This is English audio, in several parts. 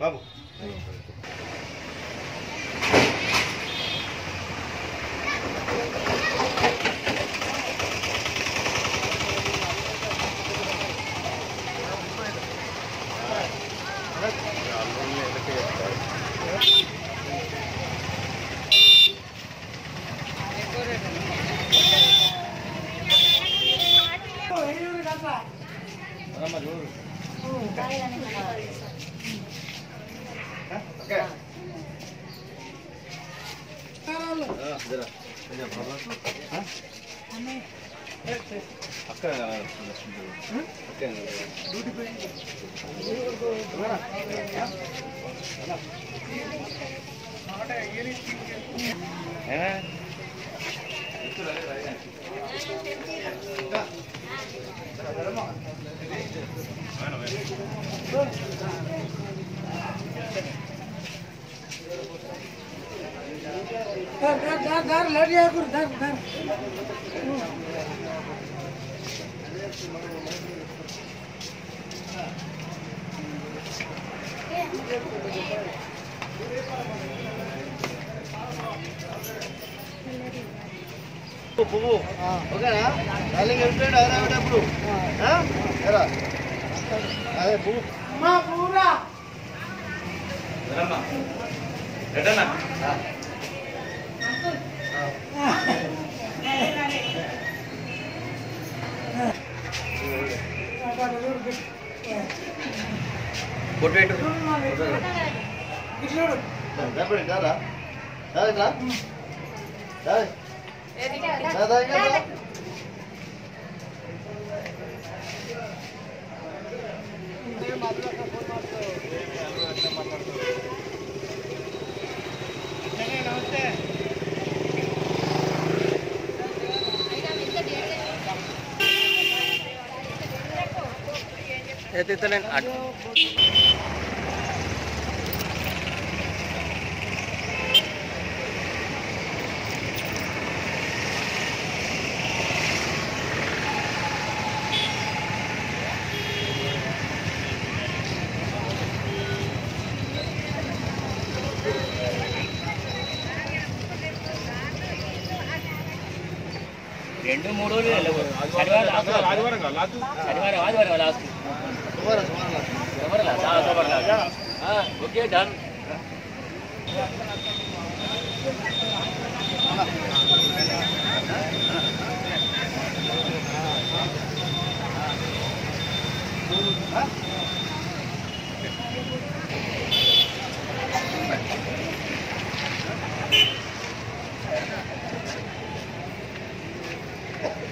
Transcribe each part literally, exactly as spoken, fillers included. Babu Itu lain ada. Rendu modu ni lalu. Adwar, adwar, adwar enggak lalu. Adwar, adwar enggak lalu. Sabar lah, sabar lah, sabar lah. Ah, okay done.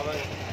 Gracias.